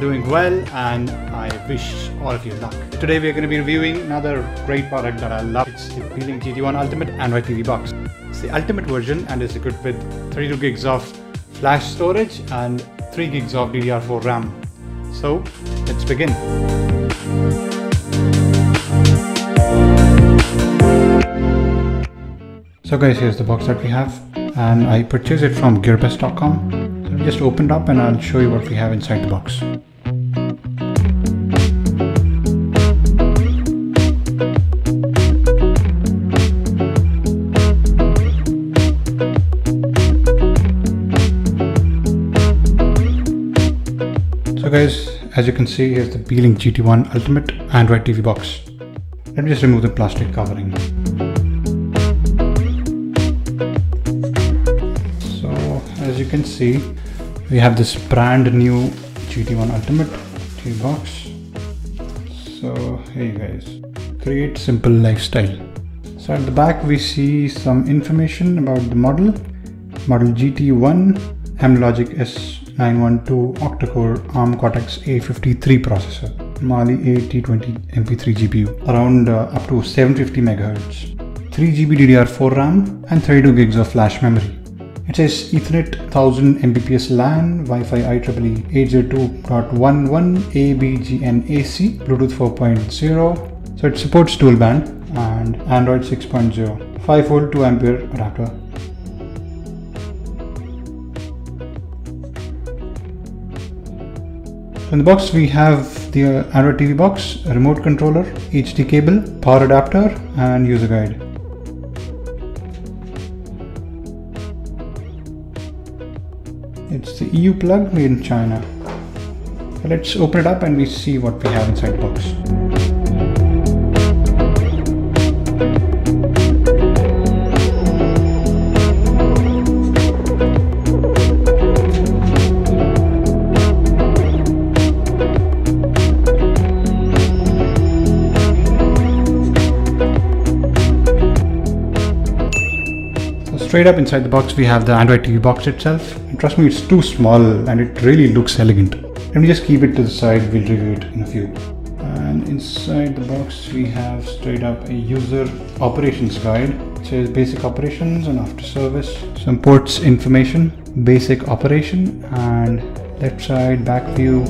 doing well, and I wish all of you luck. Today we are going to be reviewing another great product that I love. It's the Beelink GT1 Ultimate Android TV box. It's the Ultimate version and is equipped with 32 gigs of flash storage and 3 gigs of DDR4 RAM. So let's begin. So guys, here's the box that we have, and I purchased it from gearbest.com. Just opened up and I'll show you what we have inside the box. So guys, as you can see, here's the Beelink GT1 Ultimate Android TV box. Let me just remove the plastic covering. So as you can see, we have this brand new GT1 Ultimate TV box. So hey guys, create simple lifestyle. So at the back we see some information about the model GT1, Amlogic S912 octa-core ARM Cortex-A53 processor, Mali-A T20 MP3 GPU, around up to 750 MHz, 3GB DDR4 RAM and 32 gigs of flash memory. It says Ethernet 1000 Mbps LAN, Wi-Fi IEEE 802.11 ABGN AC, Bluetooth 4.0. So it supports dual band and Android 6.0. 5V 2A adapter. So in the box we have the Android TV box, a remote controller, HD cable, power adapter, and user guide. It's the EU plug made in China. Let's open it up and we see what we have inside the box. So straight up inside the box we have the Android TV box itself. Trust me, it's too small and it really looks elegant. Let me just keep it to the side, we'll review it in a few. And inside the box we have straight up a user operations guide. It says basic operations and after service, some ports information, basic operation, and left side back view.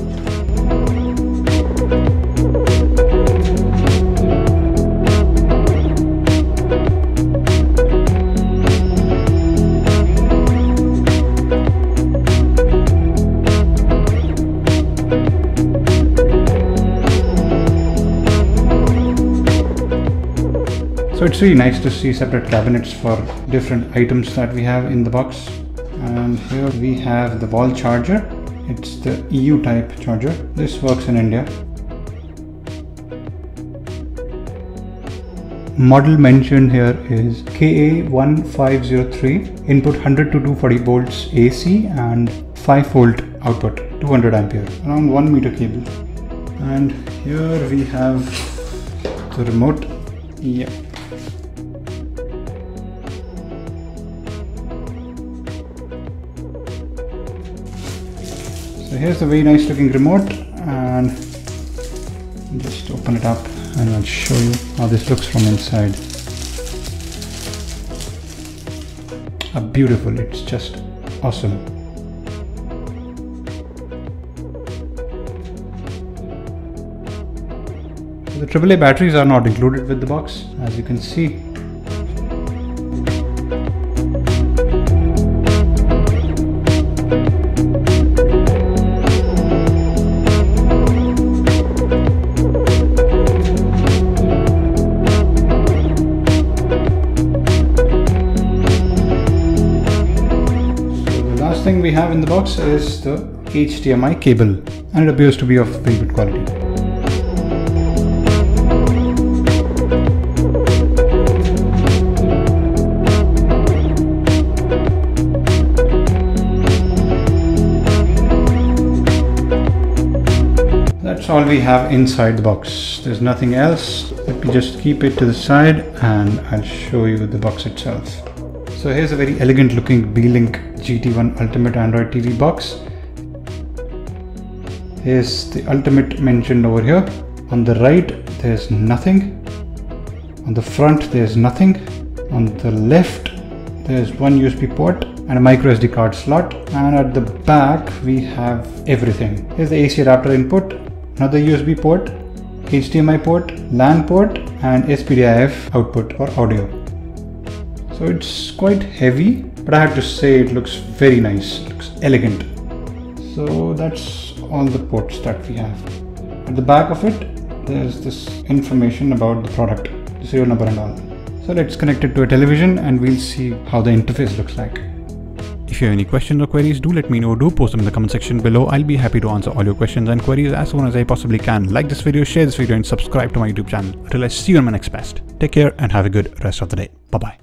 So it's really nice to see separate cabinets for different items that we have in the box. And here we have the wall charger. It's the EU type charger. This works in India. Model mentioned here is KA1503, input 100 to 240 volts AC and 5V output, 200A, around 1 meter cable. And here we have the remote. Yep. So here's a very nice looking remote, and just open it up and I'll show you how this looks from inside. Beautiful, it's just awesome. The AAA batteries are not included with the box, as you can see. Thing we have in the box is the HDMI cable, and it appears to be of very good quality. That's all we have inside the box. There's nothing else. Let me just keep it to the side and I'll show you the box itself. So here's a very elegant looking Beelink GT1 Ultimate Android TV box. is the Ultimate mentioned over here. On the right there's nothing, on the front there's nothing, on the left there's one USB port and a micro SD card slot, and at the back we have everything. Here's the AC adapter input, another USB port, HDMI port, LAN port and SPDIF output for audio. So it's quite heavy, but I have to say it looks very nice, it looks elegant. So that's all the ports that we have. At the back of it, there's this information about the product, the serial number and all. So let's connect it to a television and we'll see how the interface looks like. If you have any questions or queries, do let me know. Do post them in the comment section below. I'll be happy to answer all your questions and queries as soon as I possibly can. Like this video, share this video and subscribe to my YouTube channel. Until I see you on my next best. Take care and have a good rest of the day. Bye bye.